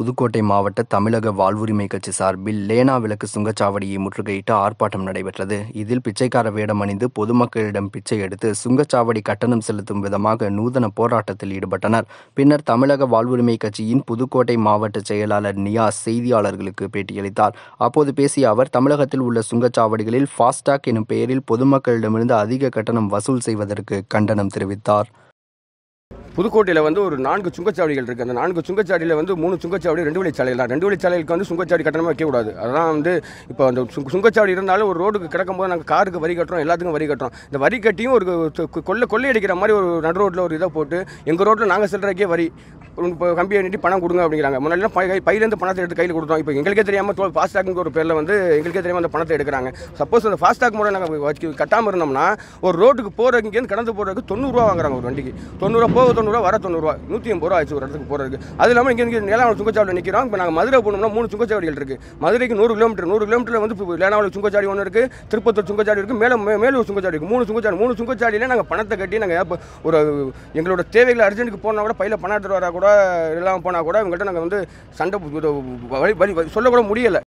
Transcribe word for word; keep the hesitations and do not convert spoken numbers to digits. புதுக்கோட்டை மாவட்ட தமிழக வாழ்வுரிமை கட்சி சார்பில் லேனா விளக்கு சுங்கச்சாவடியை முற்றுகையிட்டு ஆர்ப்பாட்டம் நடைபெற்றது. இதில் பிச்சைக்கார வேடம் அணிந்து பொதுமக்களிடம் பிச்சை எடுத்து சுங்கச்சாவடி கட்டணம் செலுத்தும் விதமாக நூதன போராட்டத்தில் ஈடுபட்டனர். பின்னர் தமிழக வாழ்வுரிமை கட்சியின் புதுக்கோட்டை மாவட்ட செயலாளர் நியாஸ் செய்தியாளர்களுக்கு பேட்டியளித்தார். அப்போது பேசிய அவர், தமிழகத்தில் உள்ள சுங்கச்சாவடிகளில் ஃபாஸ்டாக் எனும் பெயரில் பொதுமக்களிடமிருந்து அதிக கட்டணம் வசூல் செய்வதற்கு கண்டனம் தெரிவித்தார். புதுக்கோட்டையில் வந்து ஒரு நான்கு சுங்கச்சாவடிகள் இருக்குது. அந்த நான்கு சுங்கச்சாவடியில் வந்து மூணு சுங்கச்சாவடி ரெண்டு வழிச்சாலைகள் தான். ரெண்டு வழிச்சாலைகளுக்கு வந்து சுங்கச்சாவடி கட்டணமாக வைக்கக்கூடாது. அதெல்லாம் வந்து இப்போ அந்த சுங்கச்சாவடி இருந்தாலும் ஒரு ரோடுக்கு கிடக்கும்போது நாங்கள் காருக்கு வரி கட்டுறோம், எல்லாத்துக்கும் வரி கட்டுறோம். இந்த வரி கட்டியும் ஒரு கொள்ளை கொள்ளையடிக்கிற மாதிரி ஒரு நடு ரோட்டில் ஒரு இதை போட்டு எங்கள் ரோட்டில் நாங்கள் செல்றதுக்கே வரி இப்போ கம்பி எண்ணிட்டு பணம் கொடுங்க அப்படிங்கிறாங்க. முன்னாடிலாம் பை பையிலேருந்து பணத்தை எடுத்து கையில் கொடுத்தோம். இப்போ எங்களுக்கே தெரியாமல் ஃபாஸ்டாக்ங்கிற ஒரு பேரில் வந்து எங்களுக்கே தெரியாமல் அந்த பணத்தை எடுக்கிறாங்க. சப்போஸ் அந்த ஃபாஸ்டாக் மூலம் நாங்கள் வச்சு கட்டாமல் இருந்தோம்னா ஒரு ரோட்டுக்கு போகிறதுக்கு இங்கேருந்து கடந்து போகிறதுக்கு தொண்ணூறுரூவா வாங்குறாங்க. ஒரு வண்டிக்கு தொண்ணூறுரூவா போக தொண்ணூறுரூவா வர தொண்ணூறுரூவா நூற்றி ஐம்பது ரூபா ஆச்சு ஒரு இடத்துக்கு போகிறதுக்கு. அது இல்லாமல் இங்கே இங்கே லேனாவில் சுங்கச்சாவடியில் நிற்கிறோம். இப்போ நாங்கள் மதுரை போகணும்னா மூணு சுங்கச்சாவடிகள் இருக்குது. மதுரைக்கு நூறு கிலோமீட்டர் நூறு கிலோமீட்டரில் வந்து இப்போ லேனாவில் சுங்கச்சாவடி ஒன்று இருக்குது, திருப்பத்தூர் சுங்கச்சாவடி இருக்குது, மேலே மேலூர் சுங்கச்சாவடி இருக்குது. மூணு சுங்கச்சாவடி மூணு சுங்கச்சாவடியில் நாங்கள் பணத்தை கட்டி நாங்கள் இப்போ ஒரு எங்களோட தேவைகளை அர்ஜென்ட்டுக்கு போனால் கூட பையில் பணம் எடுத்துகிட்டு வர கூட இல்லாமல் போனால் கூட இவங்கள்ட்ட நாங்கள் வந்து சண்டை சொல்லக்கூட முடியலை.